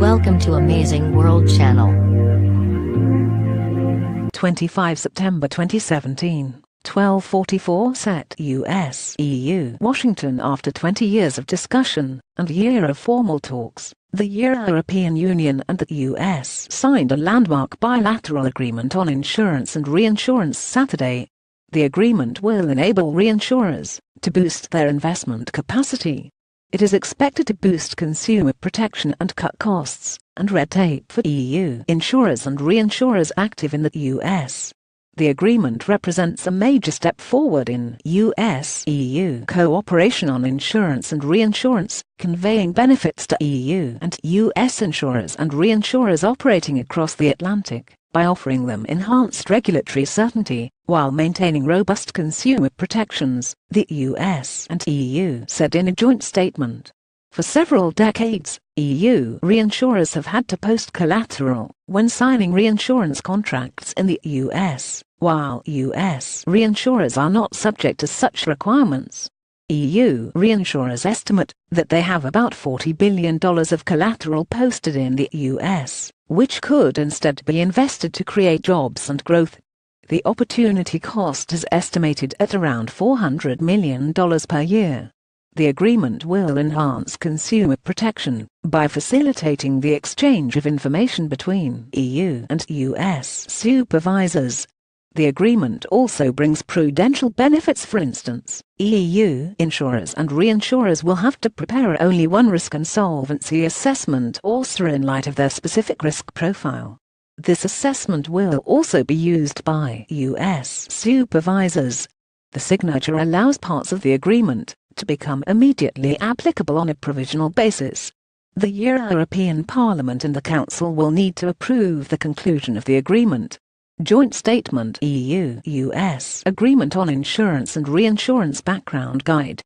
Welcome to Amazing World Channel. 25 September 2017, 12:44 CET US EU Washington. After 20 years of discussion, and year of formal talks, the European Union and the US signed a landmark bilateral agreement on insurance and reinsurance Saturday. The agreement will enable reinsurers to boost their investment capacity. It is expected to boost consumer protection and cut costs and red tape for EU insurers and reinsurers active in the US. The agreement represents a major step forward in US-EU cooperation on insurance and reinsurance, conveying benefits to EU and US insurers and reinsurers operating across the Atlantic by offering them enhanced regulatory certainty while maintaining robust consumer protections, the US and EU said in a joint statement. For several decades, EU reinsurers have had to post collateral when signing reinsurance contracts in the US, while US reinsurers are not subject to such requirements. EU reinsurers estimate that they have about $40 billion of collateral posted in the US, which could instead be invested to create jobs and growth. The opportunity cost is estimated at around $400 million per year. The agreement will enhance consumer protection by facilitating the exchange of information between EU and US supervisors. The agreement also brings prudential benefits. For instance, EU insurers and reinsurers will have to prepare only one risk and solvency assessment or SRA in light of their specific risk profile. This assessment will also be used by US supervisors. The signature allows parts of the agreement to become immediately applicable on a provisional basis. The European Parliament and the Council will need to approve the conclusion of the agreement. Joint Statement EU-US Agreement on Insurance and Reinsurance Background Guide.